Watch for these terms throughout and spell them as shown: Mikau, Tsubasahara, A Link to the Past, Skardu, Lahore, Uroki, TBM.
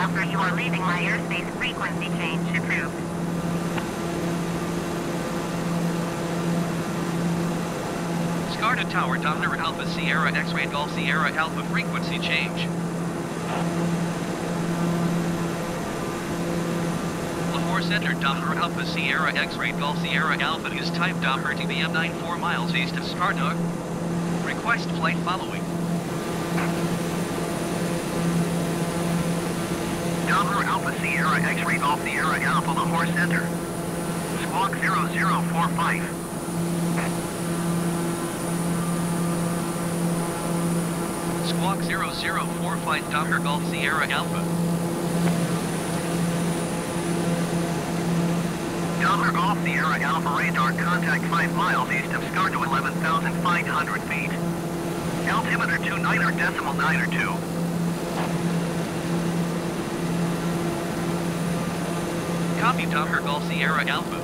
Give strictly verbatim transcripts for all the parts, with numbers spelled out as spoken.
after you are leaving my airspace, frequency change approved. Skardu Tower, Doppler Alpha Sierra X-Ray Golf Sierra Alpha frequency change. Lahore Center, Doppler Alpha Sierra X-Ray Golf Sierra Alpha is type Doppler T B M ninety-four miles east of Skardu. Request flight following. Doppler Alpha Sierra X-Ray Golf Sierra Alpha Lahore Center. Squawk zero zero four five. Squawk zero zero four five Doppler Golf Sierra Alpha. Doppler Golf Sierra Alpha radar contact five miles east of Skardu, eleven thousand five hundred feet. Altimeter two niner decimal nine or two. Copy Doppler Golf Sierra Alpha.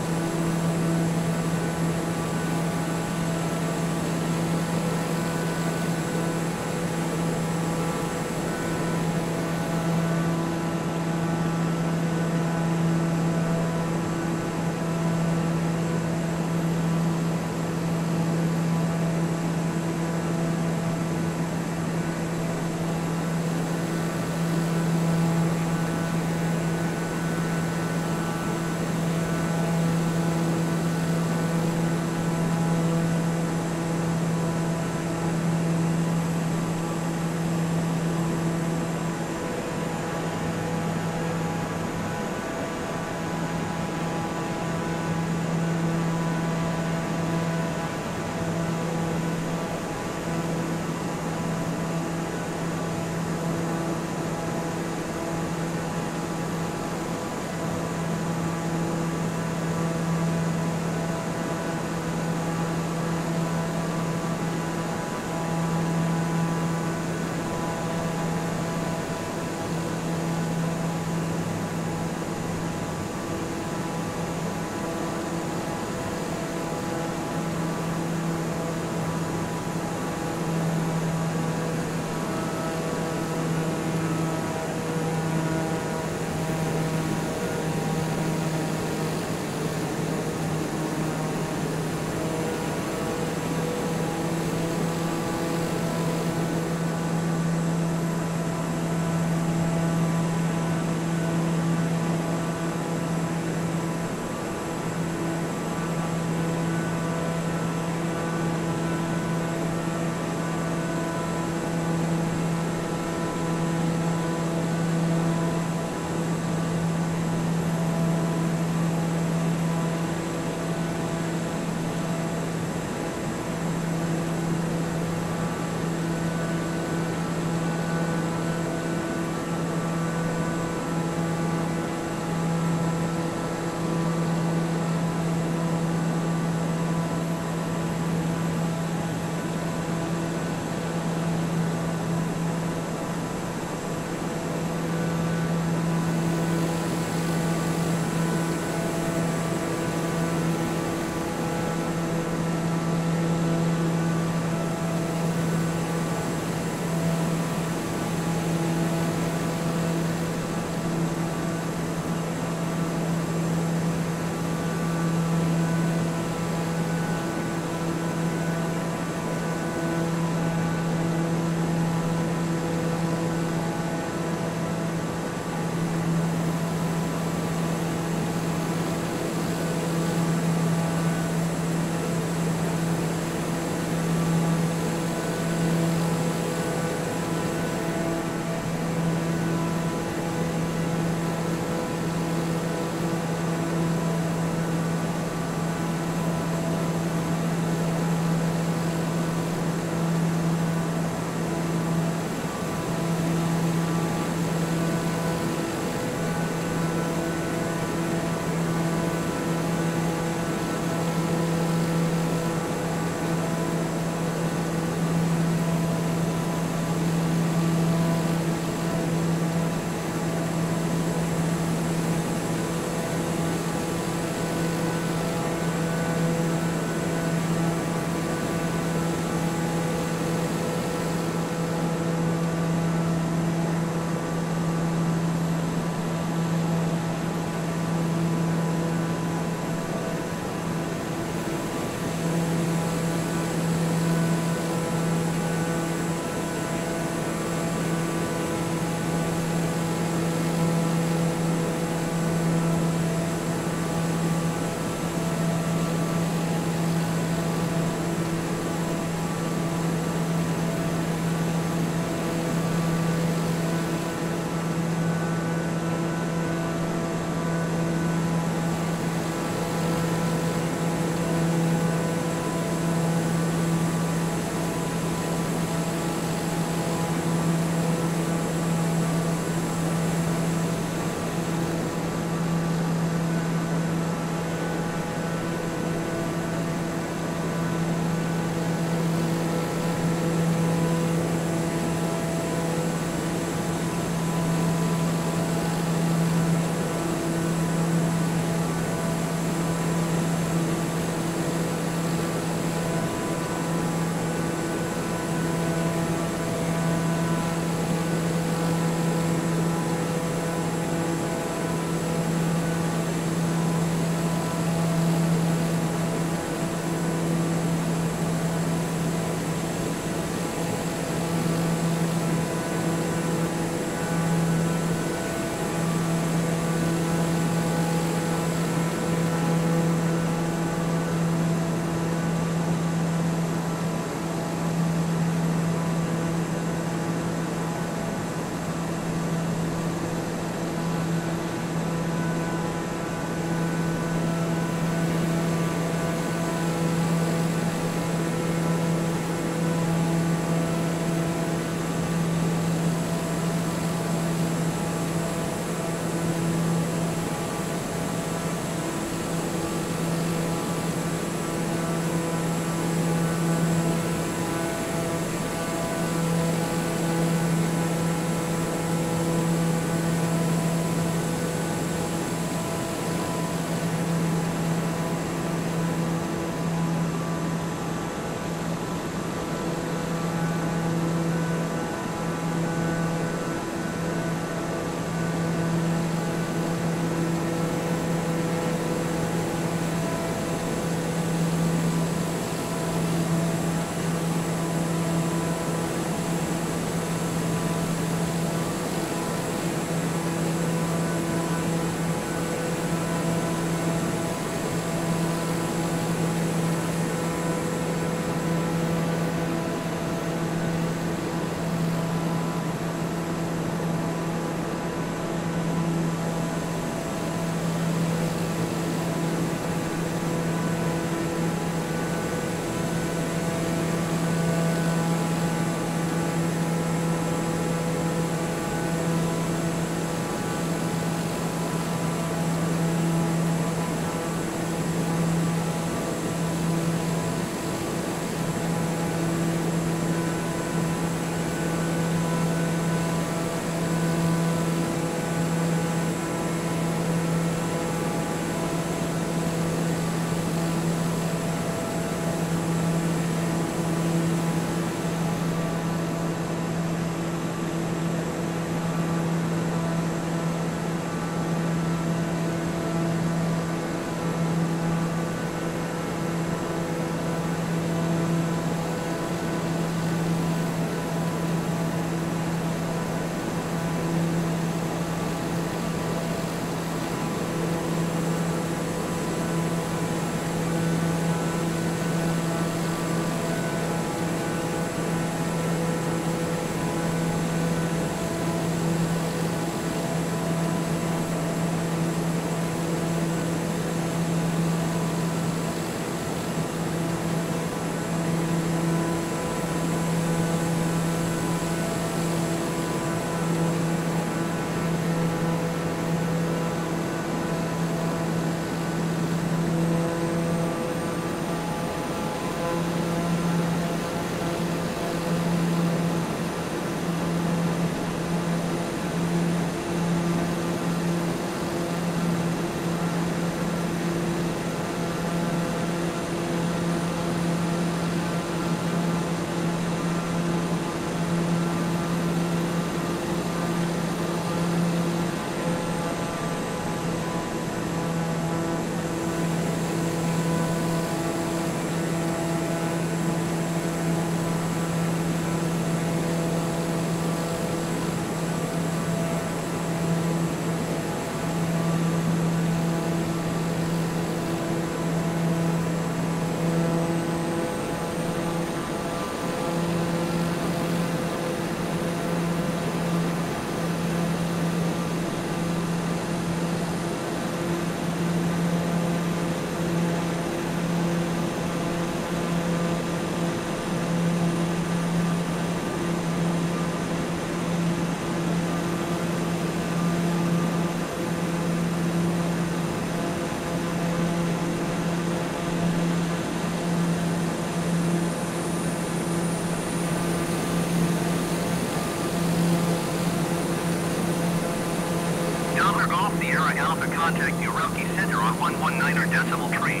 Alpha, contact the Uroki Center on one one nine or Decimal Tree.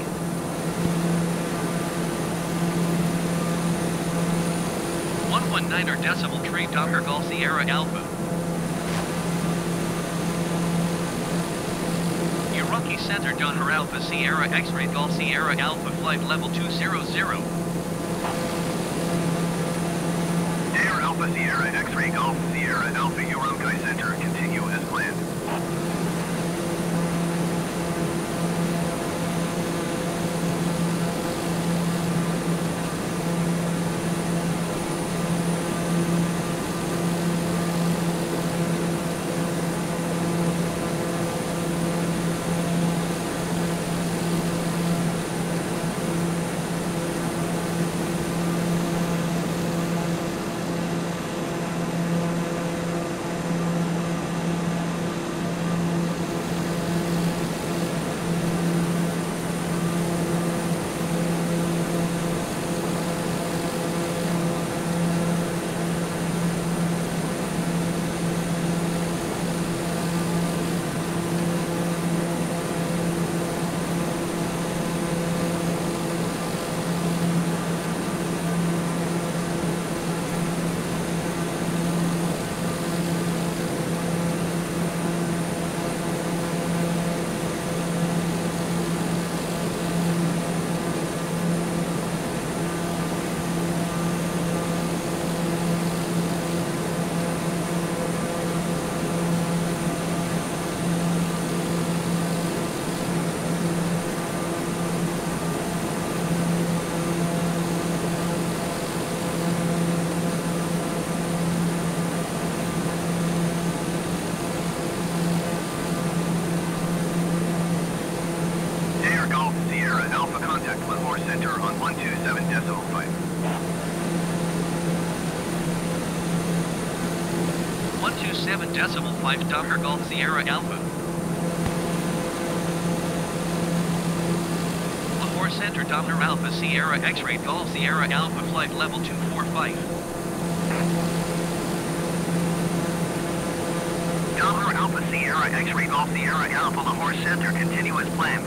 one one nine or Decimal Tree, Doctor Golf Sierra Alpha. Uroki Center, Doctor Alpha Sierra X-Ray Golf Sierra Alpha, flight level two zero zero. Alpha Sierra, X-Ray Golf, Sierra Alpha, Uroki Center, continue as planned. one two seven decimal five, Doctor Golf Sierra Alpha. Lahore Center, Doctor Alpha Sierra X-Ray Golf Sierra Alpha, flight level two four five. Doctor Alpha Sierra X-Ray Golf Sierra Alpha, Lahore Center, continue as planned.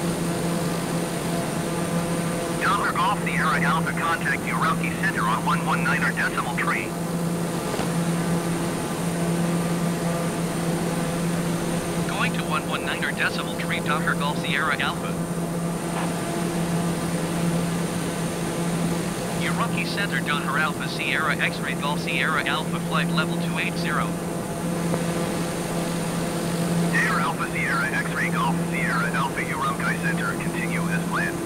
Sierra Alpha, contact Uroki Center on one one nine or Decimal Tree. Going to one one nine or Decimal Tree, Doctor Golf Sierra Alpha. Uroki Center, Doctor Alpha Sierra X-Ray Golf Sierra Alpha, flight level two eight zero. Air Alpha Sierra X-Ray Golf Sierra Alpha, Uroki Center, continue as planned.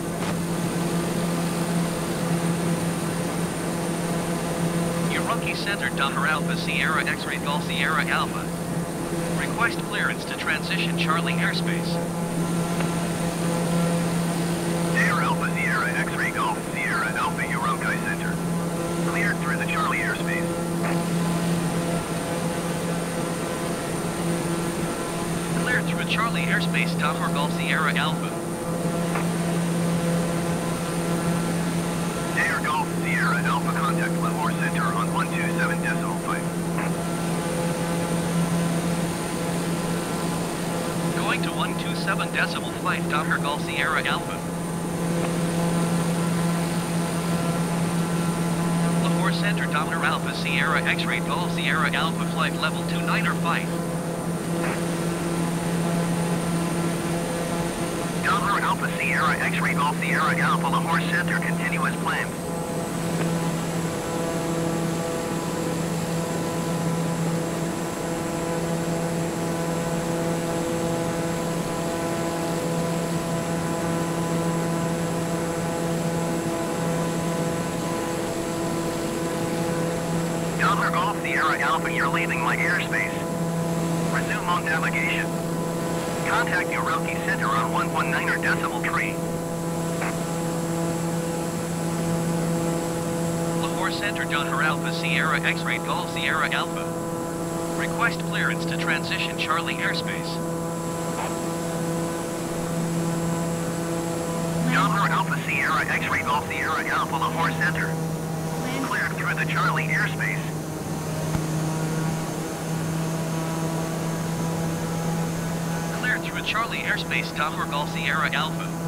Uroki Center, Doctor Alpha Sierra X-Ray Golf Sierra Alpha. Request clearance to transition Charlie airspace. Air Alpha Sierra X-Ray Golf Sierra Alpha, Uroki Center. Cleared through the Charlie airspace. Cleared through Charlie airspace, Doctor Golf Sierra Alpha. Air Golf Sierra Alpha, contact Lahore Center on one two seven decimal five. Going to one two seven decimal five, Doctor Golf Sierra Alpha. Lahore Center, Doctor Alpha Sierra X-Ray Golf Sierra Alpha, flight level two nine or five. Doctor Alpha Sierra X-Ray Golf Sierra Alpha, Lahore Center, continue as planned. Alpha, you're leaving my airspace. Resume on navigation. Contact the Uroki Center on one one nine or Decimal Tree. Lahore Center, John Her Alpha Sierra X-Ray Golf Sierra Alpha. Request clearance to transition Charlie airspace. John Her Alpha Sierra X-Ray Golf Sierra Alpha Lahore Center. Cleared through the Charlie airspace. Charlie airspace, Tom Golf Sierra Alpha.